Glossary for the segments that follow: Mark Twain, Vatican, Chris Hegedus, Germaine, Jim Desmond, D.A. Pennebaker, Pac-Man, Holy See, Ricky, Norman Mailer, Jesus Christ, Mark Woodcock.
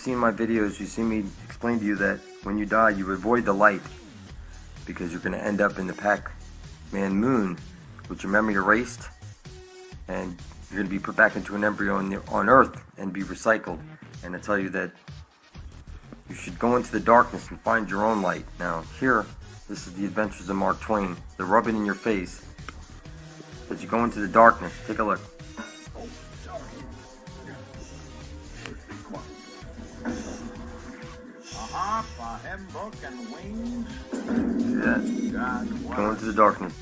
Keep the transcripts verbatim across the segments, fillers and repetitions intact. seen my videos, you see me explain to you that when you die, you avoid the light because you're going to end up in the Pac-Man moon with your memory erased, and you're going to be put back into an embryo on, the, on Earth and be recycled. And I tell you that you should go into the darkness and find your own light. Now, here, this is the adventures of Mark Twain. They're rubbing in your face as you go into the darkness. Take a look. Yeah. Go into the darkness.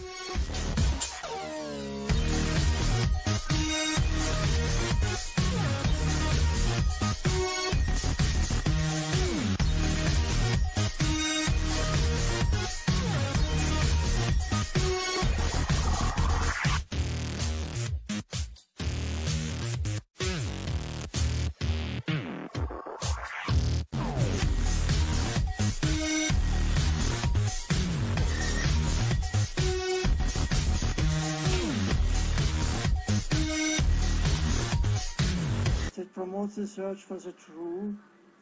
It promotes the search for the true,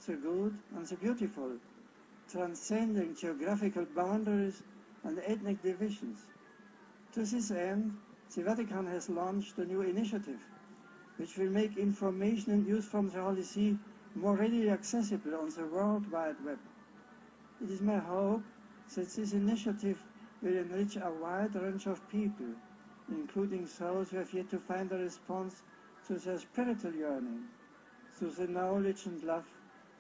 the good, and the beautiful, transcending geographical boundaries and ethnic divisions. To this end, the Vatican has launched a new initiative, which will make information and news from the Holy See more readily accessible on the World Wide Web. It is my hope that this initiative will enrich a wide range of people, including those who have yet to find a response to their spiritual yearning, through the knowledge and love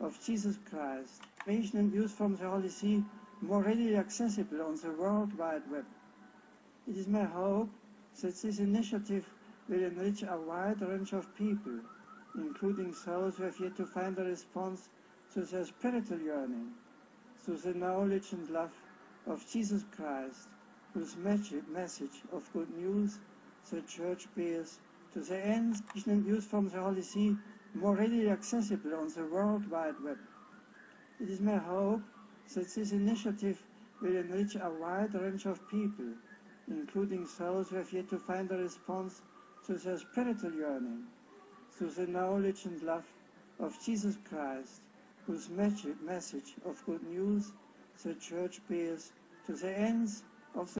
of Jesus Christ. Information and news from the Holy See more readily accessible on the World Wide Web. It is my hope that this initiative will enrich a wide range of people, including those who have yet to find a response to their spiritual yearning, through the knowledge and love of Jesus Christ, whose message of good news the Church bears to the end, and news from the Holy See more readily accessible on the World Wide Web. It is my hope that this initiative will enrich a wide range of people, including those who have yet to find a response to their spiritual yearning, through the knowledge and love of Jesus Christ, whose message of good news the Church bears to the ends of the